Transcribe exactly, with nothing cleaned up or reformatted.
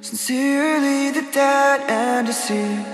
Sincerely the dead and deceased.